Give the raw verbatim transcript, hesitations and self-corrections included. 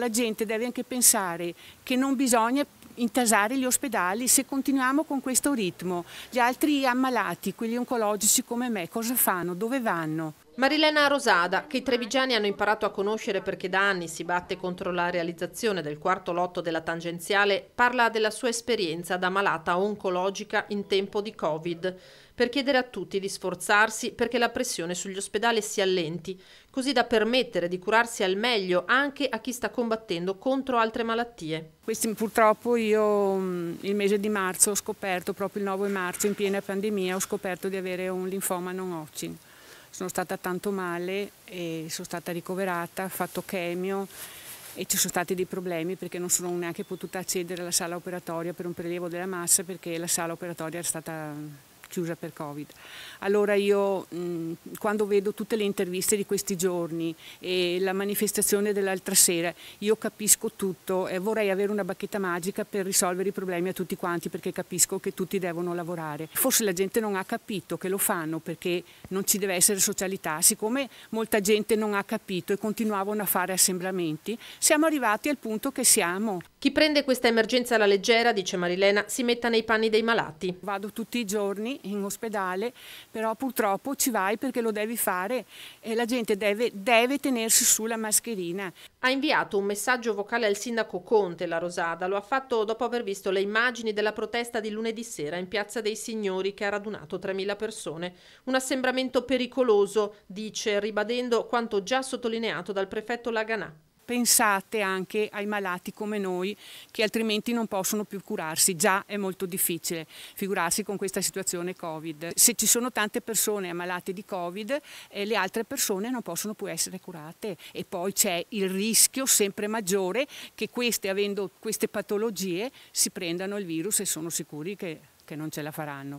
La gente deve anche pensare che non bisogna intasare gli ospedali se continuiamo con questo ritmo. Gli altri ammalati, quelli oncologici come me, cosa fanno? Dove vanno? Marilena Rosada, che i trevigiani hanno imparato a conoscere perché da anni si batte contro la realizzazione del quarto lotto della tangenziale, parla della sua esperienza da malata oncologica in tempo di Covid, per chiedere a tutti di sforzarsi perché la pressione sugli ospedali si allenti, così da permettere di curarsi al meglio anche a chi sta combattendo contro altre malattie. Questi, purtroppo io il mese di marzo ho scoperto, proprio il nove marzo in piena pandemia, ho scoperto di avere un linfoma non Hodgkin. Sono stata tanto male e sono stata ricoverata, ho fatto chemio e ci sono stati dei problemi perché non sono neanche potuta accedere alla sala operatoria per un prelievo della massa perché la sala operatoria era stata chiusa per Covid. Allora io mh, quando vedo tutte le interviste di questi giorni e la manifestazione dell'altra sera, io capisco tutto e vorrei avere una bacchetta magica per risolvere i problemi a tutti quanti, perché capisco che tutti devono lavorare. Forse la gente non ha capito che lo fanno perché non ci deve essere socialità, siccome molta gente non ha capito e continuavano a fare assembramenti, siamo arrivati al punto che siamo. Chi prende questa emergenza alla leggera, dice Marilena, si metta nei panni dei malati. Vado tutti i giorni in ospedale, però purtroppo ci vai perché lo devi fare e la gente deve, deve tenersi sulla mascherina. Ha inviato un messaggio vocale al sindaco Conte, la Rosada, lo ha fatto dopo aver visto le immagini della protesta di lunedì sera in Piazza dei Signori che ha radunato tremila persone. Un assembramento pericoloso, dice, ribadendo quanto già sottolineato dal prefetto Laganà. Pensate anche ai malati come noi che altrimenti non possono più curarsi, già è molto difficile figurarsi con questa situazione Covid. Se ci sono tante persone ammalate di Covid, eh, le altre persone non possono più essere curate e poi c'è il rischio sempre maggiore che queste, avendo queste patologie, si prendano il virus e sono sicuri che, che non ce la faranno.